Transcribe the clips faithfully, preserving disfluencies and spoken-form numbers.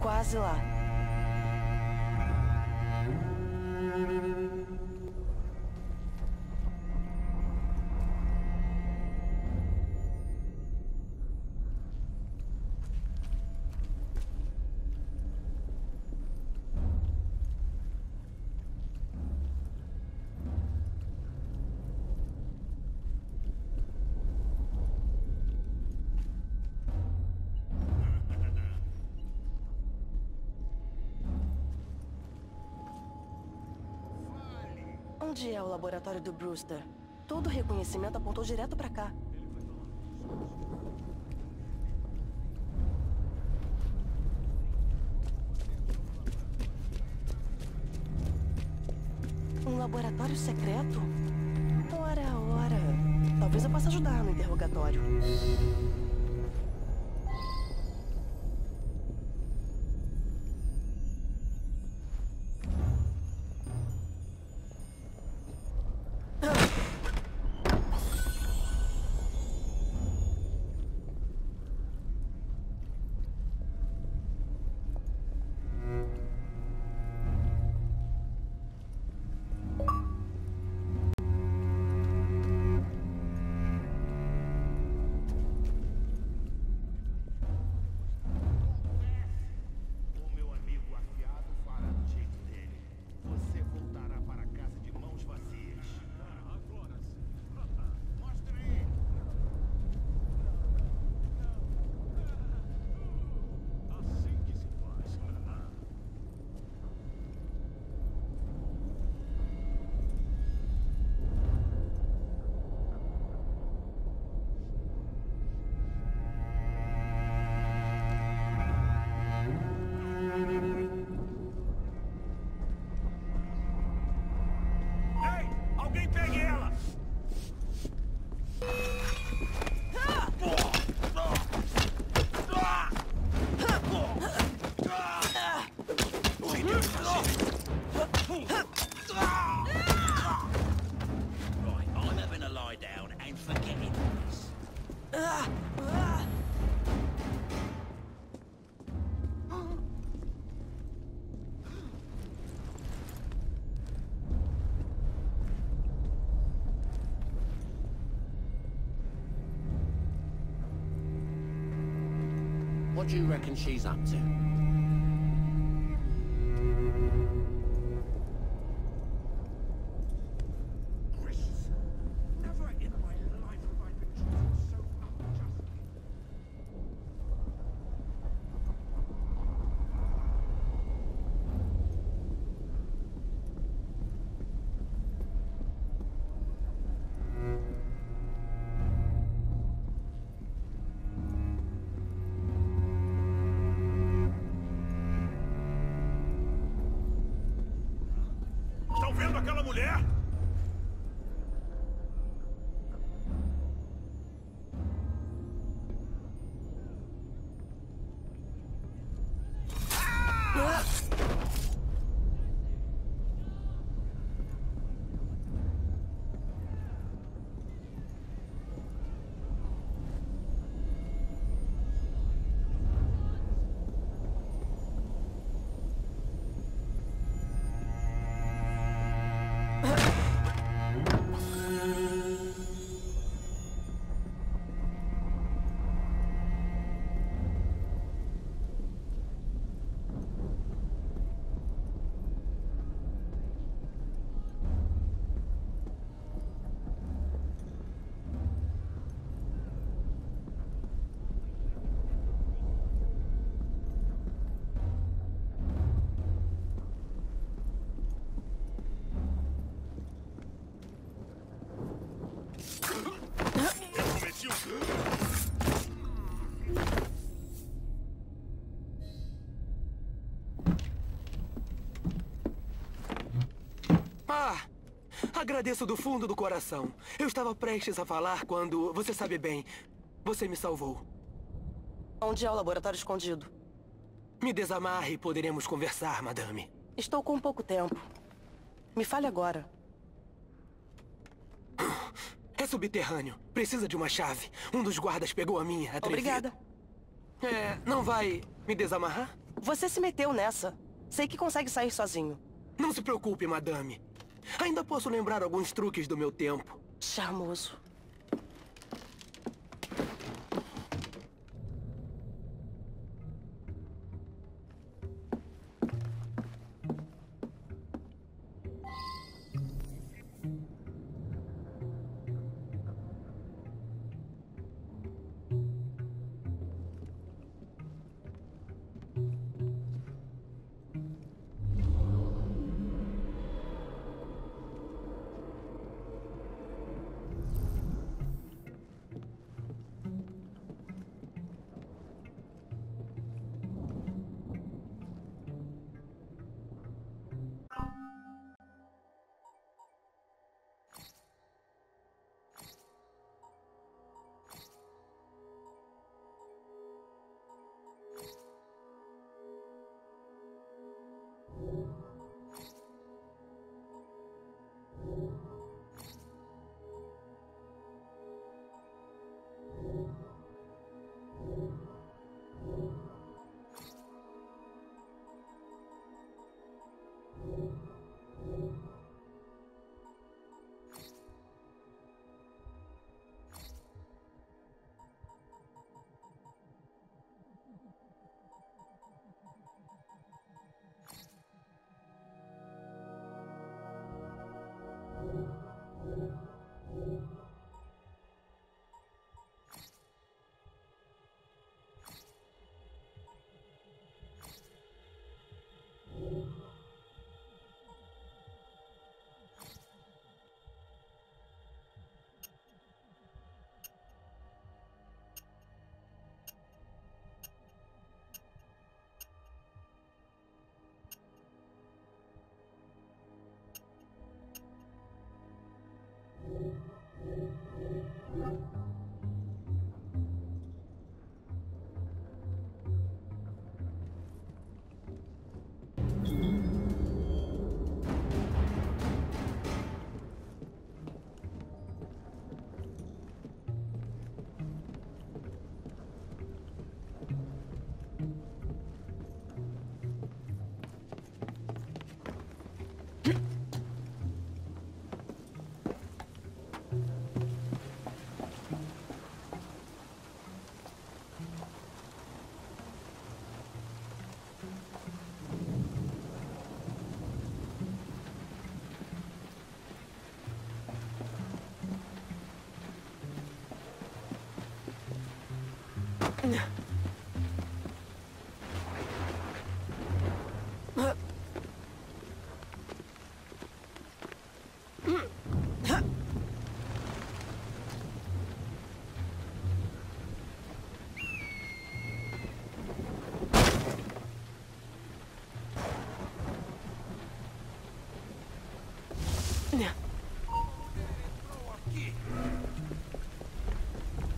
Quase lá. Onde é o laboratório do Brewster? Todo o reconhecimento apontou direto pra cá. Um laboratório secreto? Ora, ora. Talvez eu possa ajudar no interrogatório. What do you reckon she's up to? Christ. Never in my life have I been treated so unjustly. Estão vendo aquela mulher? Ah, agradeço do fundo do coração. Eu estava prestes a falar quando... Você sabe bem, você me salvou. Onde é o laboratório escondido? Me desamarre e poderemos conversar, madame. Estou com pouco tempo. Me fale agora. É subterrâneo. Precisa de uma chave. Um dos guardas pegou a minha, atrevido. Obrigada. É, não vai me desamarrar? Você se meteu nessa. Sei que consegue sair sozinho. Não se preocupe, madame. Ainda posso lembrar alguns truques do meu tempo. Charmoso.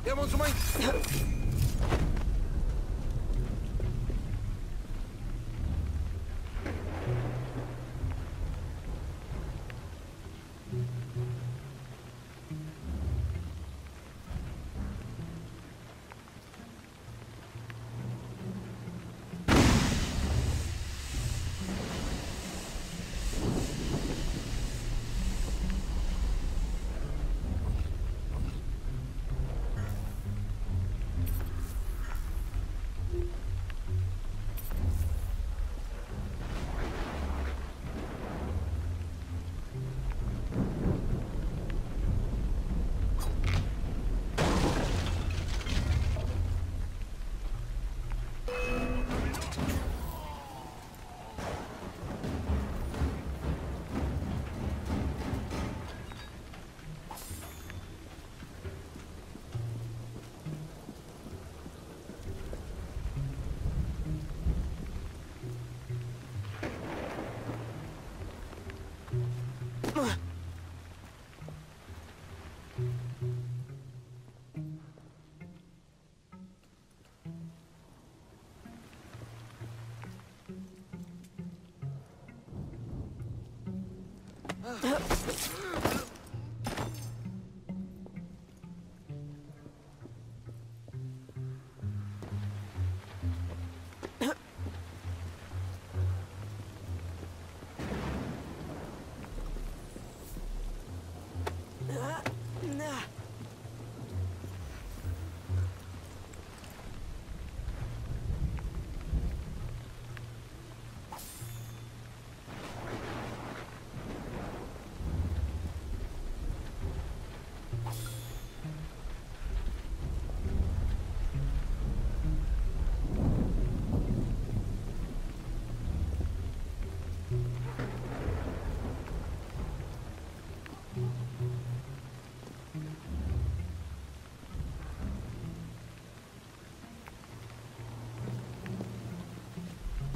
Temos uma...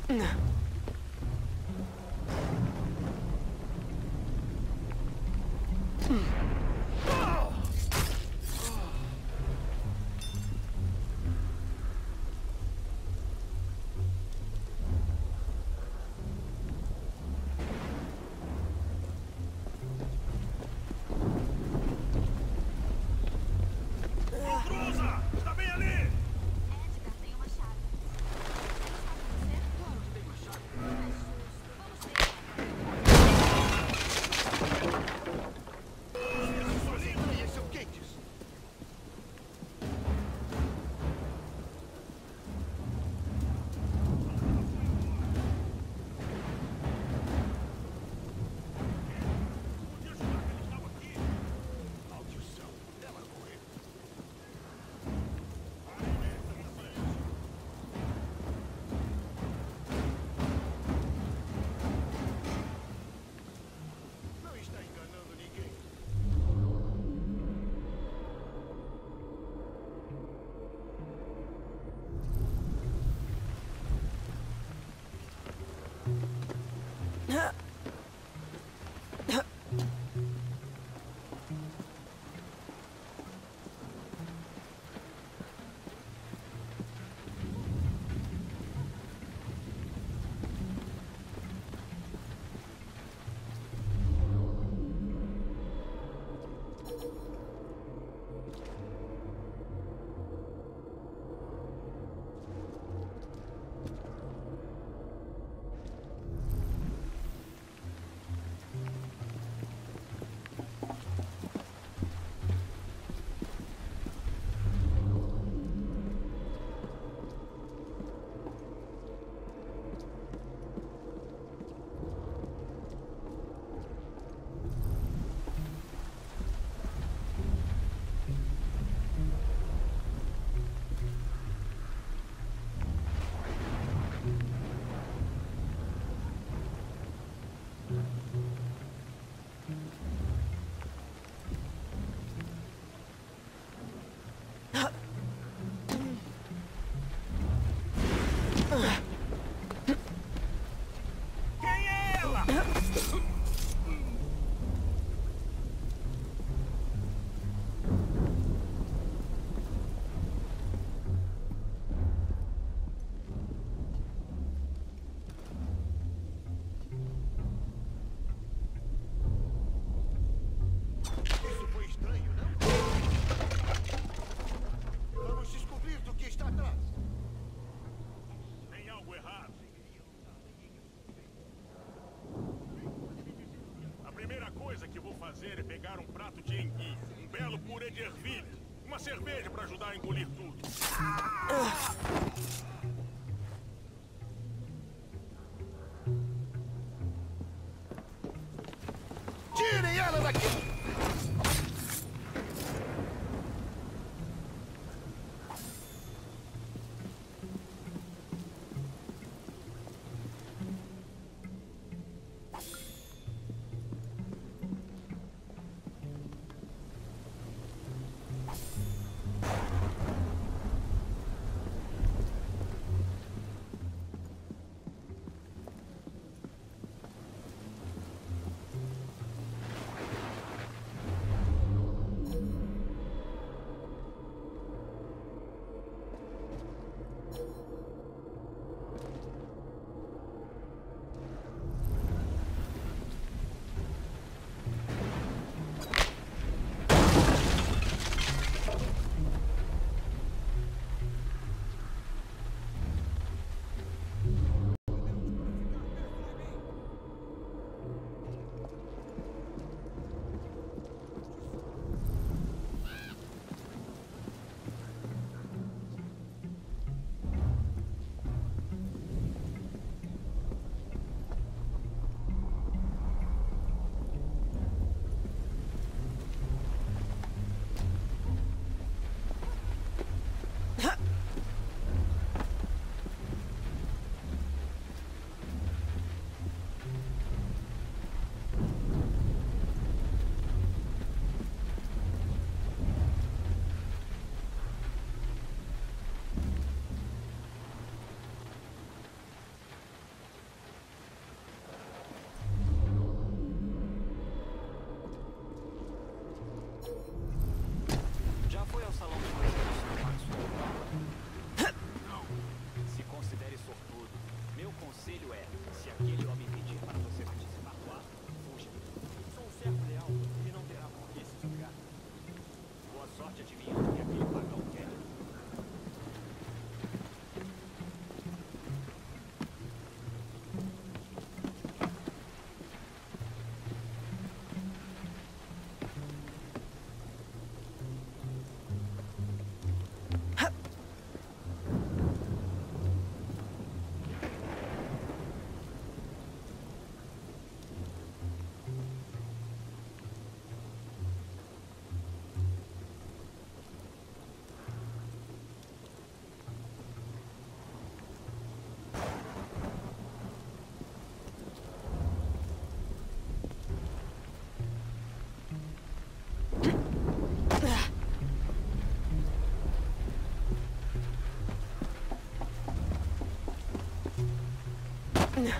No. É pegar um prato de enguia, um belo purê de ervilha, uma cerveja para ajudar a engolir tudo. Tirem ela daqui! on.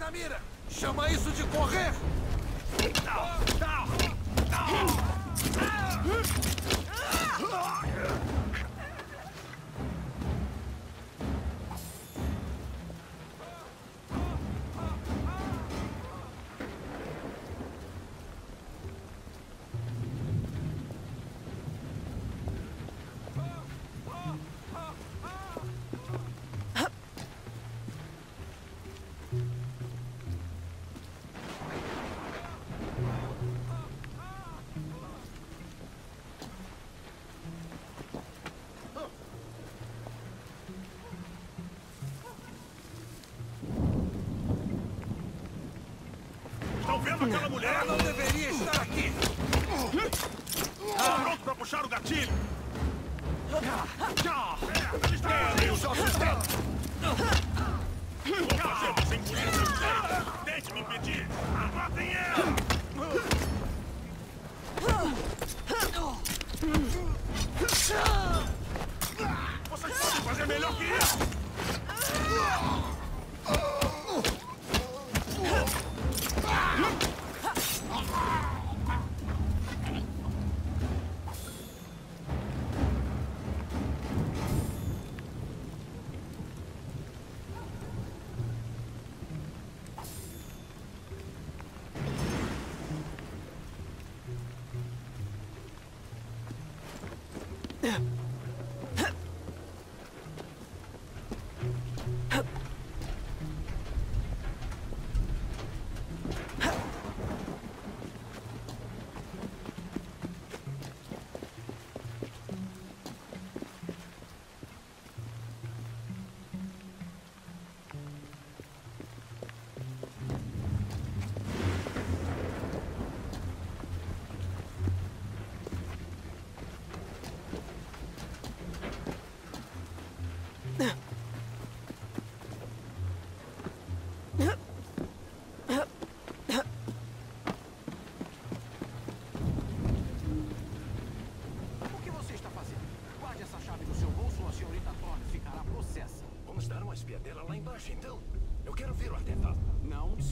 Na mira. Chama isso de correr! Aquela mulher não deveria estar aqui. Tá pronto pra puxar o gatilho? Cadê os ossos dela? Vou fazer você engolir seus dentes. Tente me impedir. Matem ela! Vocês podem fazer melhor que eu!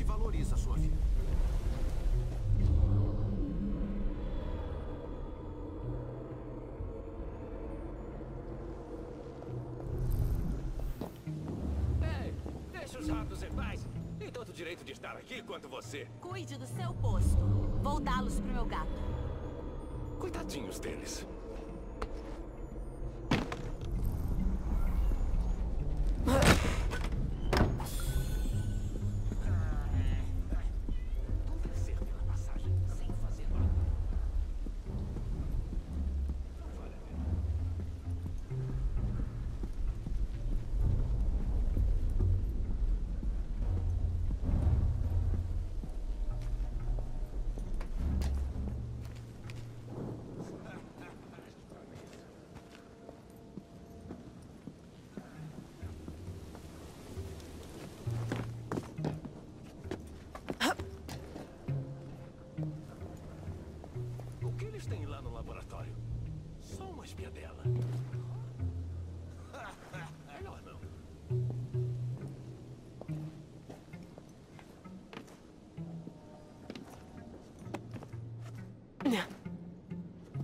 que valoriza sua vida. Ei, deixa os ratos em paz. Tem tanto direito de estar aqui quanto você. Cuide do seu posto. Vou dá-los pro meu gato. Coitadinhos deles.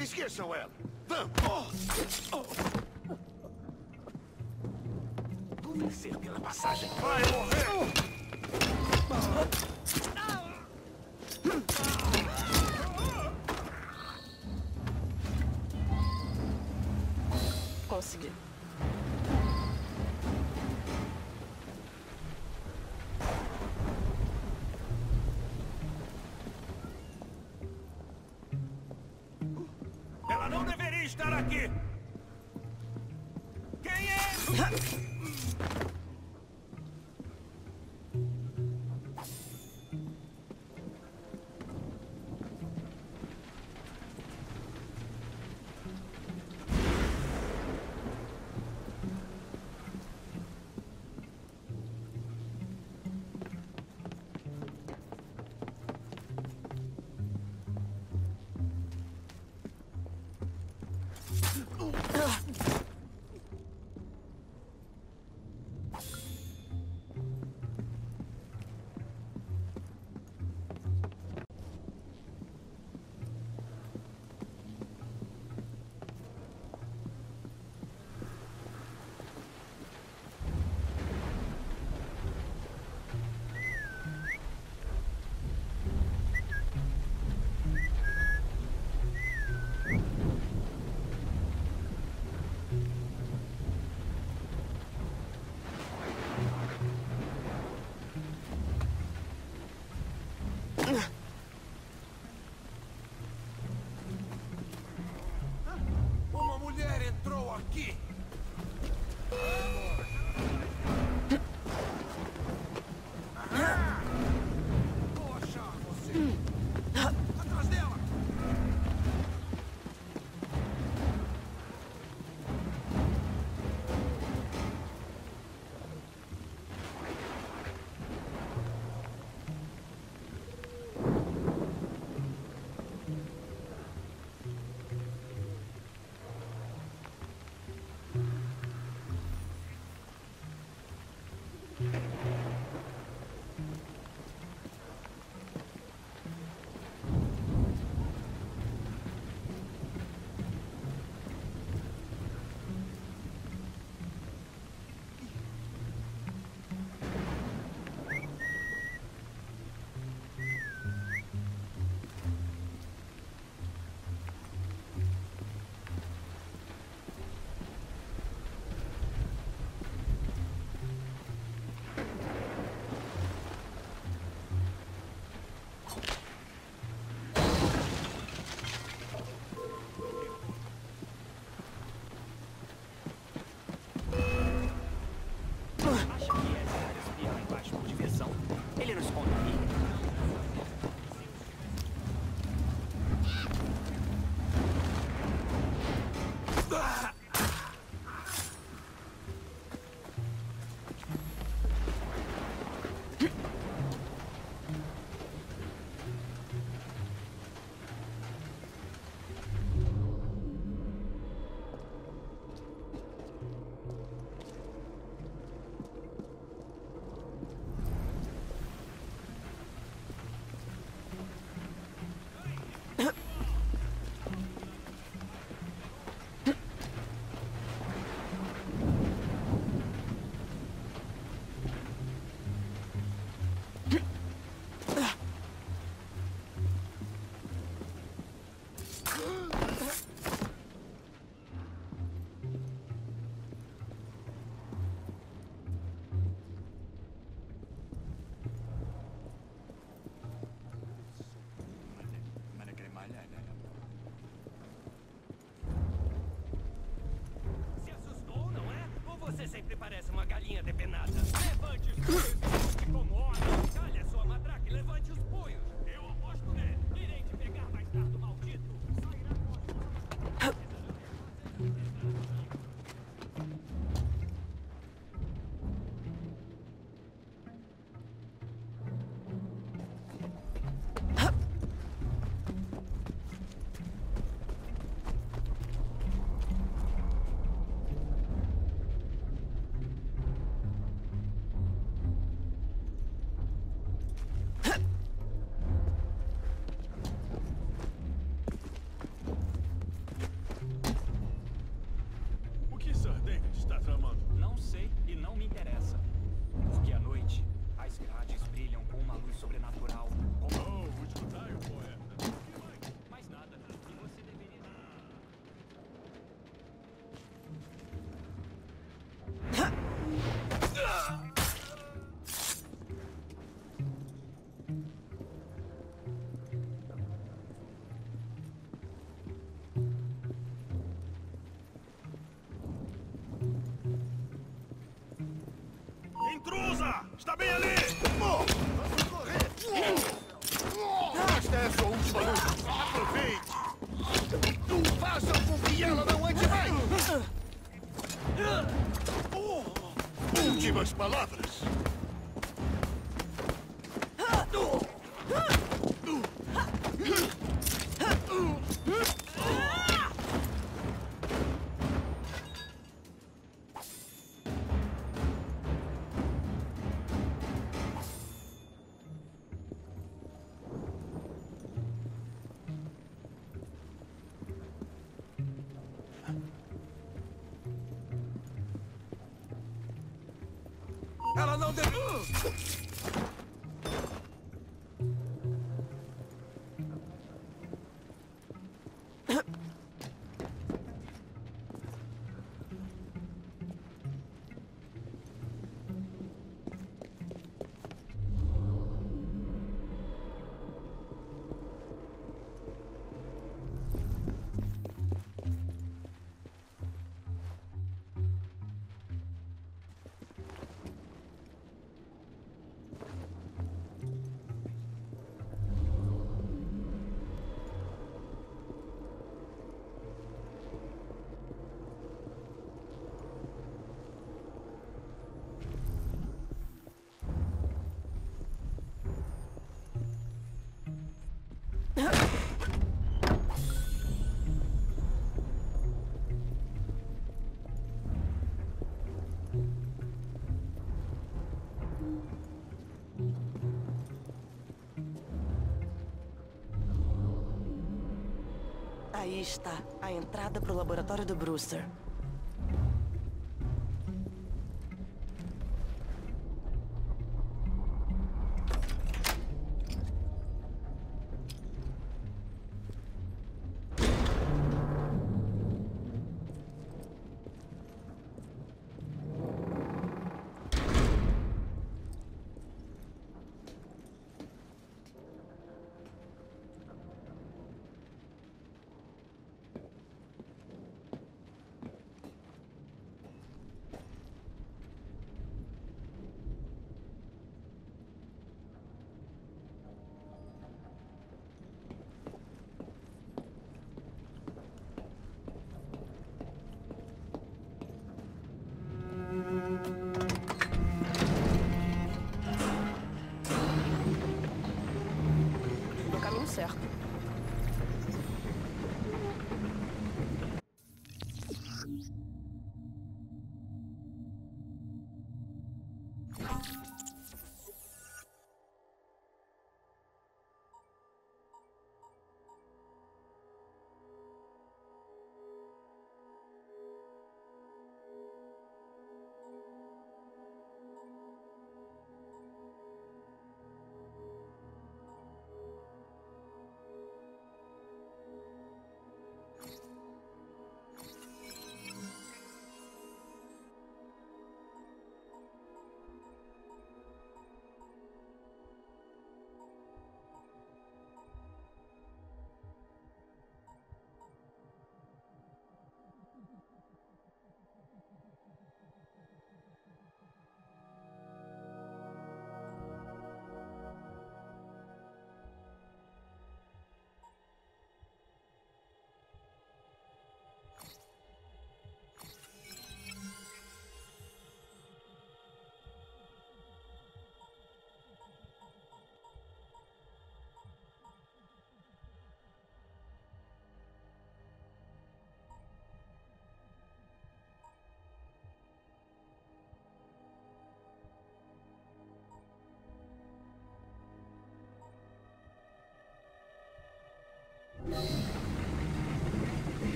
Esqueçam ela! Vamos! Oh. Vou vencer pela passagem! Vai morrer! Consegui. Aqui. Quem é? Últimas palavras. Ela não deu. Aí está a entrada para o laboratório do Brewster.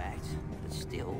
suspect, but still.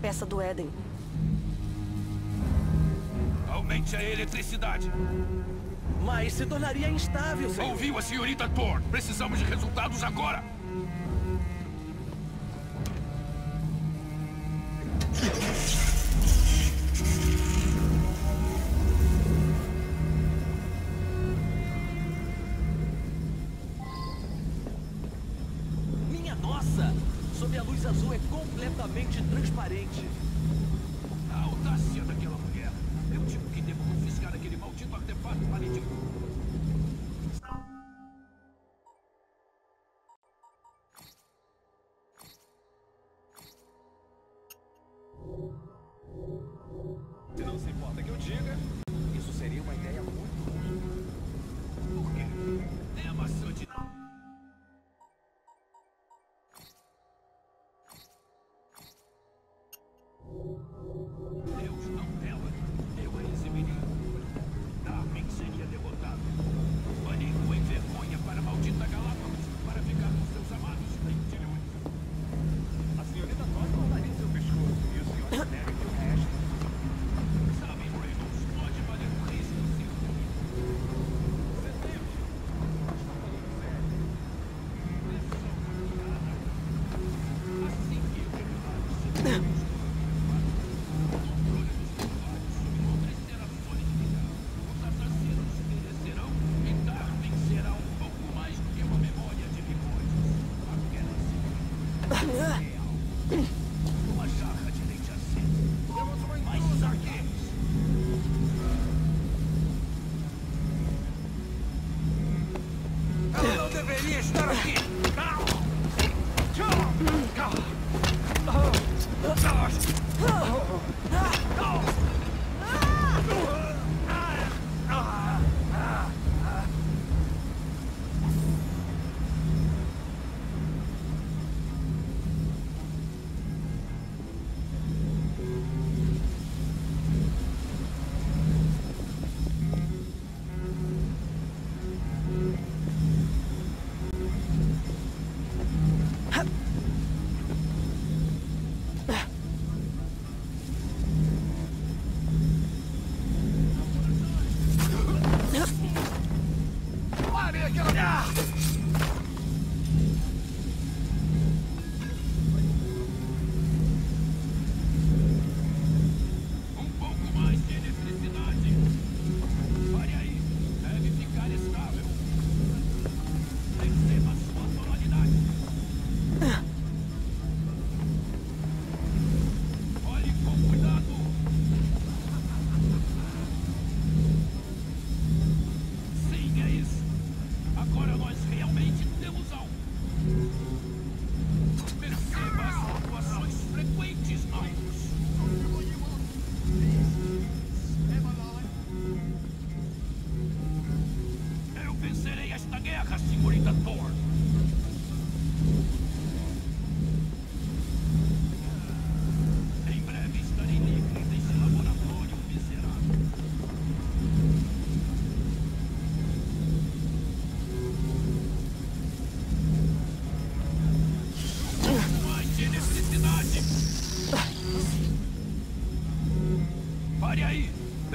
Peça do Éden. Aumente a eletricidade. Mas se tornaria instável, senhor. Ouviu a senhorita Thorne? Precisamos de resultados agora. Deus não dela. Eu a exibiria. Darwin seria derrotado.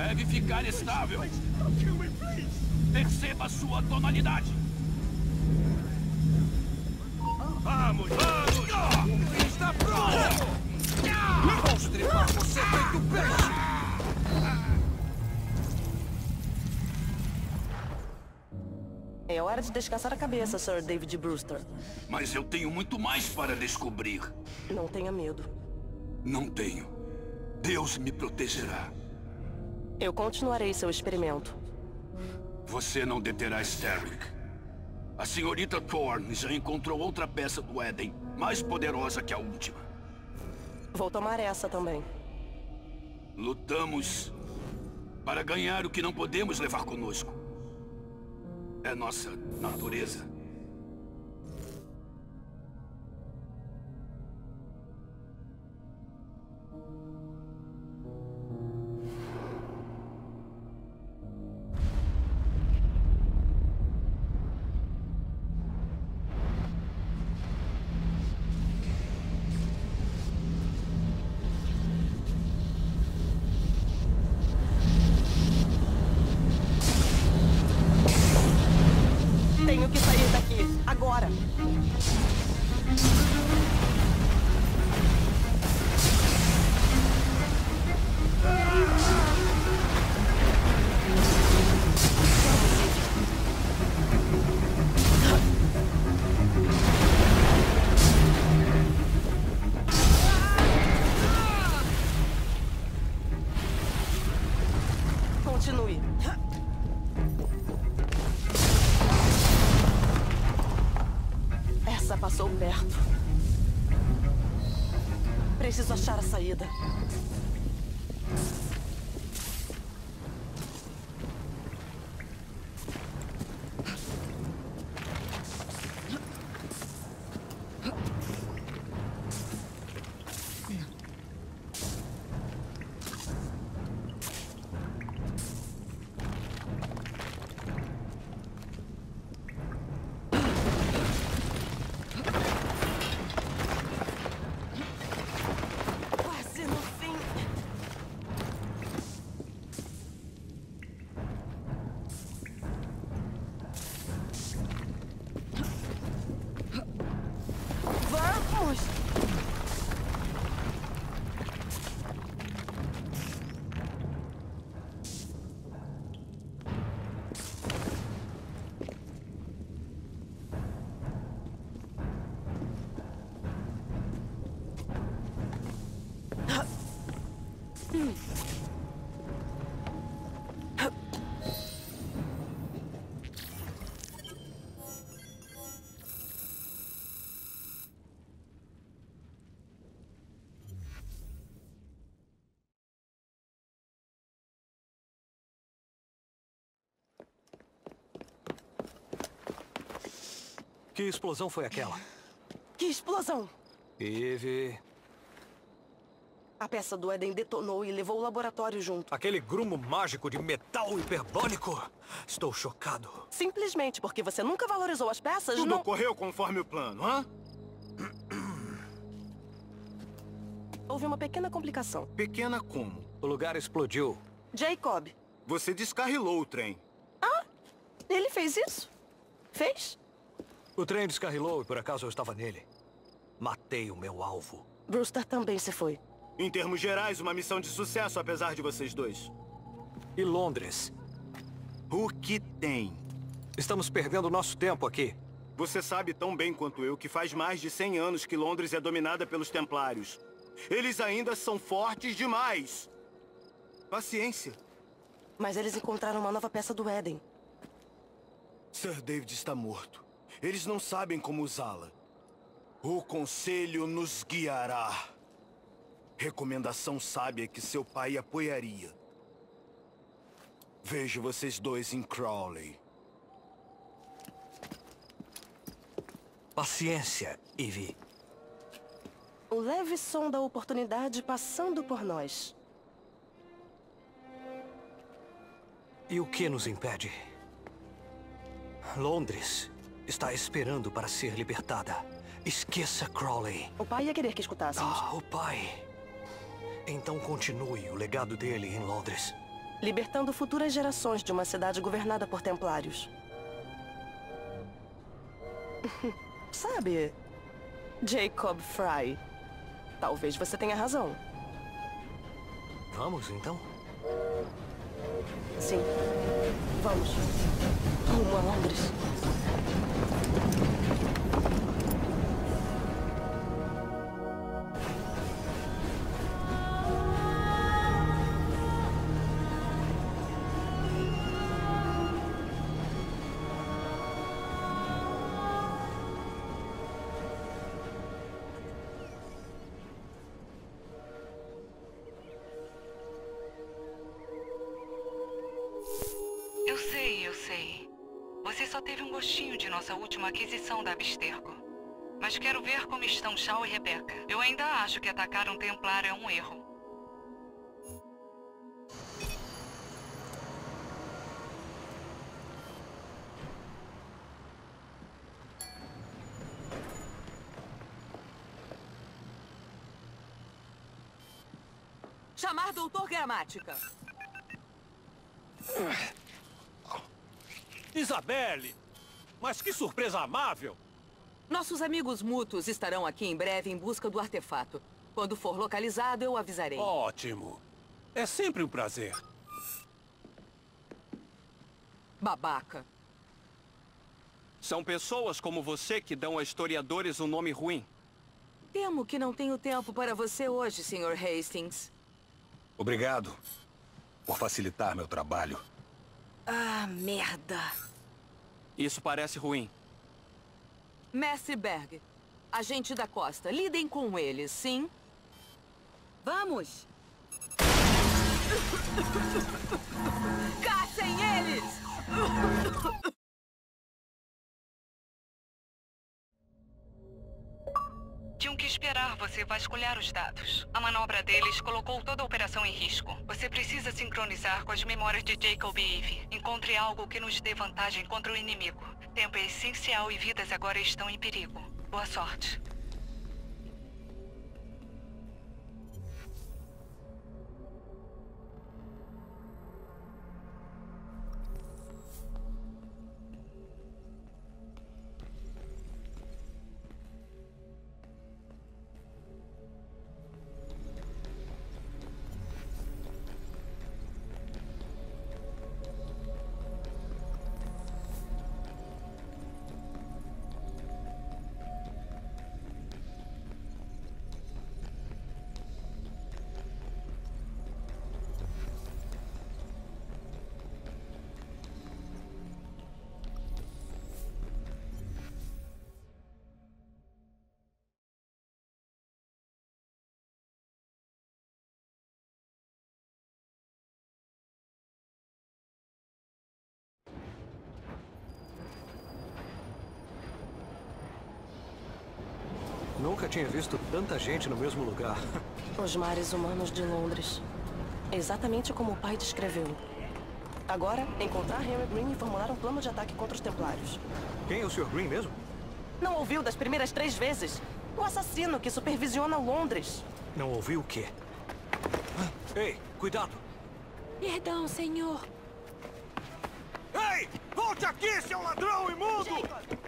Deve ficar estável. Perceba sua tonalidade. Vamos, vamos! Está pronto! Vamos trepar você feito peixe! É hora de descansar a cabeça, senhor David Brewster. Mas eu tenho muito mais para descobrir. Não tenha medo. Não tenho. Deus me protegerá. Eu continuarei seu experimento. Você não deterá Starrick. A senhorita Thorne já encontrou outra peça do Éden, mais poderosa que a última. Vou tomar essa também. Lutamos para ganhar o que não podemos levar conosco. É nossa natureza. Preciso achar a saída. Que explosão foi aquela? Que explosão? Eve... A peça do Éden detonou e levou o laboratório junto. Aquele grumo mágico de metal hiperbólico! Estou chocado. Simplesmente porque você nunca valorizou as peças, não... Tudo ocorreu conforme o plano, hã? Houve uma pequena complicação. Pequena como? O lugar explodiu. Jacob. Você descarrilou o trem. Ah? Ele fez isso? Fez? O trem descarrilou e por acaso eu estava nele. Matei o meu alvo. Brewster também se foi. Em termos gerais, uma missão de sucesso, apesar de vocês dois. E Londres? O que tem? Estamos perdendo nosso tempo aqui. Você sabe tão bem quanto eu que faz mais de cem anos que Londres é dominada pelos Templários. Eles ainda são fortes demais. Paciência. Mas eles encontraram uma nova peça do Éden. Sir David está morto. Eles não sabem como usá-la. O Conselho nos guiará. Recomendação sábia que seu pai apoiaria. Vejo vocês dois em Crawley. Paciência, Evie. Um leve som da oportunidade passando por nós. E o que nos impede? Londres está esperando para ser libertada. Esqueça Crawley. O pai ia querer que escutássemos. Ah, o pai... Então continue o legado dele em Londres. Libertando futuras gerações de uma cidade governada por templários. Sabe, Jacob Frye, talvez você tenha razão. Vamos, então? Sim. Vamos. Rumo a Londres. Aquisição da Abstergo. Mas quero ver como estão Shaw e Rebecca. Eu ainda acho que atacar um Templário é um erro. Chamar doutor Gramática. Isabelle! Mas que surpresa amável! Nossos amigos mútuos estarão aqui em breve em busca do artefato. Quando for localizado, eu avisarei. Ótimo! É sempre um prazer. Babaca. São pessoas como você que dão a historiadores um nome ruim. Temo que não tenho tempo para você hoje, senhor Hastings. Obrigado por facilitar meu trabalho. Ah, merda! Isso parece ruim. Messi Berg, agente da costa. Lidem com eles, sim? Vamos! Caçem eles! Tinham que esperar você vasculhar os dados. A manobra deles colocou toda a operação em risco. Você precisa sincronizar com as memórias de Jacob e Eve. Encontre algo que nos dê vantagem contra o inimigo. Tempo é essencial e vidas agora estão em perigo. Boa sorte. Nunca tinha visto tanta gente no mesmo lugar. Os mares humanos de Londres. Exatamente como o pai descreveu. Agora, encontrar Henry Green e formular um plano de ataque contra os Templários. Quem é o senhor Green mesmo? Não ouviu das primeiras três vezes? O assassino que supervisiona Londres. Não ouviu o quê? Ei, cuidado! Perdão, senhor. Ei! Volte aqui, seu ladrão imundo! Jacob!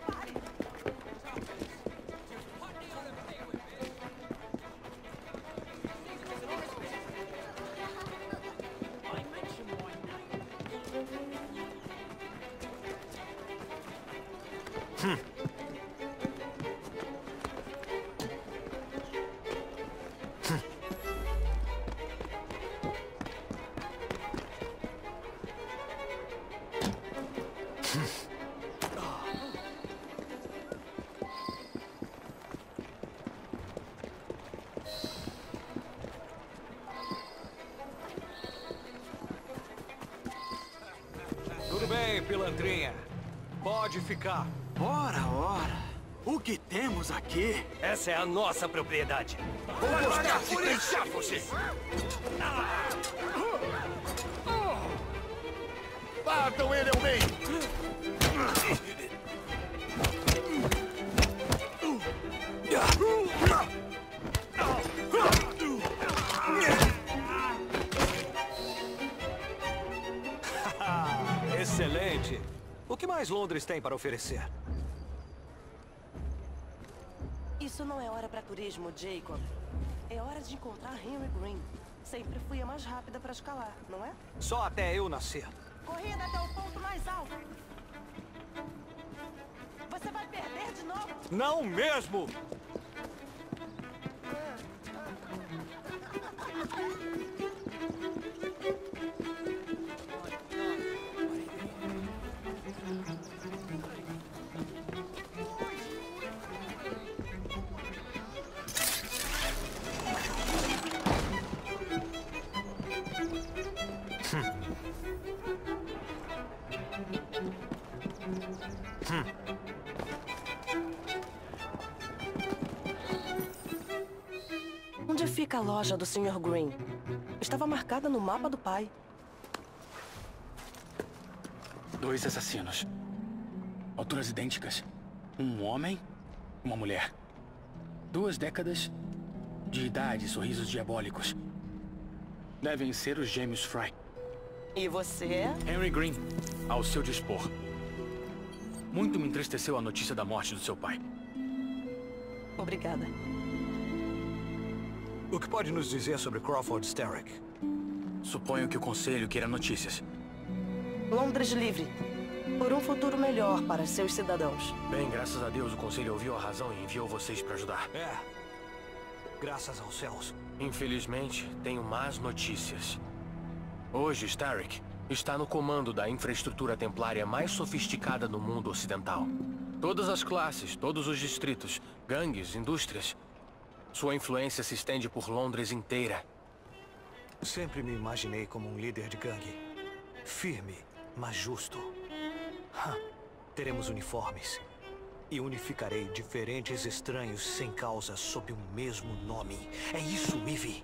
Pilantrinha, pode ficar. Ora, ora, o que temos aqui? Essa é a nossa propriedade. Vou mostrar por deixar você. Batam ele ao meio. Excelente! O que mais Londres tem para oferecer? Isso não é hora para turismo, Jacob. É hora de encontrar Henry Green. Sempre fui a mais rápida para escalar, não é? Só até eu nascer. Corrida até o ponto mais alto. Você vai perder de novo? Não mesmo! A loja do senhor Green estava marcada no mapa do pai. Dois assassinos. Alturas idênticas. Um homem, uma mulher. Duas décadas de idade e sorrisos diabólicos. Devem ser os gêmeos Frye. E você? Henry Green, ao seu dispor. Muito me entristeceu a notícia da morte do seu pai. Obrigada. O que pode nos dizer sobre Crawford Starrick? Suponho que o Conselho queira notícias. Londres livre. Por um futuro melhor para seus cidadãos. Bem, graças a Deus o Conselho ouviu a razão e enviou vocês para ajudar. É. Graças aos céus. Infelizmente, tenho más notícias. Hoje, Starrick está no comando da infraestrutura templária mais sofisticada do mundo ocidental. Todas as classes, todos os distritos, gangues, indústrias... Sua influência se estende por Londres inteira. Sempre me imaginei como um líder de gangue. Firme, mas justo. Ha. Teremos uniformes. E unificarei diferentes estranhos sem causa sob o mesmo nome. É isso, Eve.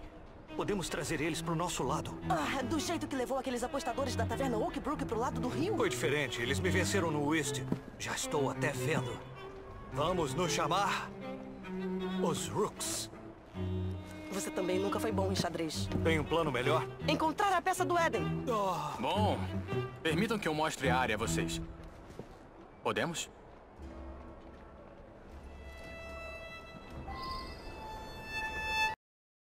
Podemos trazer eles pro nosso lado. Ah, do jeito que levou aqueles apostadores da taverna Oak Brook pro lado do rio? Foi diferente. Eles me venceram no Whist. Já estou até vendo. Vamos nos chamar... Os Rooks. Você também nunca foi bom em xadrez. Tem um plano melhor? Encontrar a peça do Éden. Oh. Bom, permitam que eu mostre a área a vocês. Podemos?